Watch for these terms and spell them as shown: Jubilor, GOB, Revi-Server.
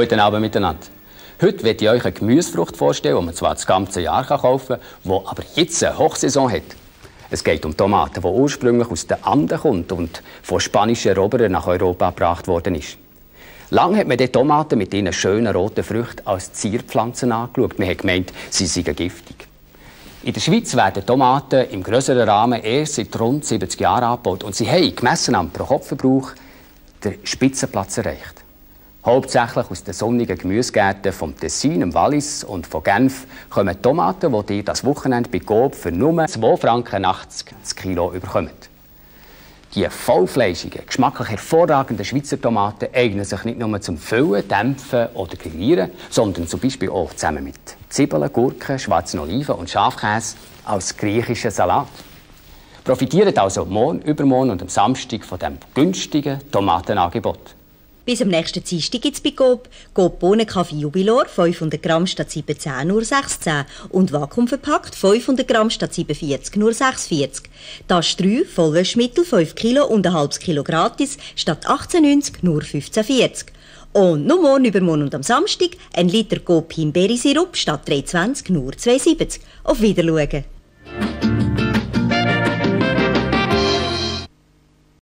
Guten Abend miteinander. Heute werde ich euch eine Gemüsefrucht vorstellen, die man zwar das ganze Jahr kaufen kann, die aber jetzt eine Hochsaison hat. Es geht um Tomaten, die ursprünglich aus den Anden kommt und von spanischen Eroberern nach Europa gebracht worden ist. Lange hat man die Tomaten mit ihren schönen roten Früchten als Zierpflanzen angeschaut. Man hat gemeint, sie seien giftig. In der Schweiz werden Tomaten im grösseren Rahmen erst seit rund 70 Jahren angebaut und sie haben, gemessen am Pro-Kopf-Verbrauch, den Spitzenplatz erreicht. Hauptsächlich aus den sonnigen Gemüsegärten vom Tessin, im Wallis und von Genf kommen Tomaten, die ihr das Wochenende bei GOB für nur 2,80 Franken das Kilo bekommt. Die vollfleischigen, geschmacklich hervorragenden Schweizer Tomaten eignen sich nicht nur zum Füllen, Dämpfen oder Grillieren, sondern zum Beispiel auch zusammen mit Zwiebeln, Gurken, schwarzen Oliven und Schafkäse als griechischen Salat. Profitiert also morgen, übermorgen und am Samstag von diesem günstigen Tomatenangebot. Bis am nächsten Dienstag gibt es bei GOB Bohnenkaffee Jubilor 500 g statt 17 nur 16 und vakuumverpackt 500 g statt 47 nur 46. Tasche 3 Vollwäschmittel 5 kg und ein halbes Kilo gratis statt 18,90 nur 15,40. Und nur morgen, übermorgen und am Samstag 1 Liter GOB Himbeersirup statt 3,20 nur 2,70. Auf Wiedersehen!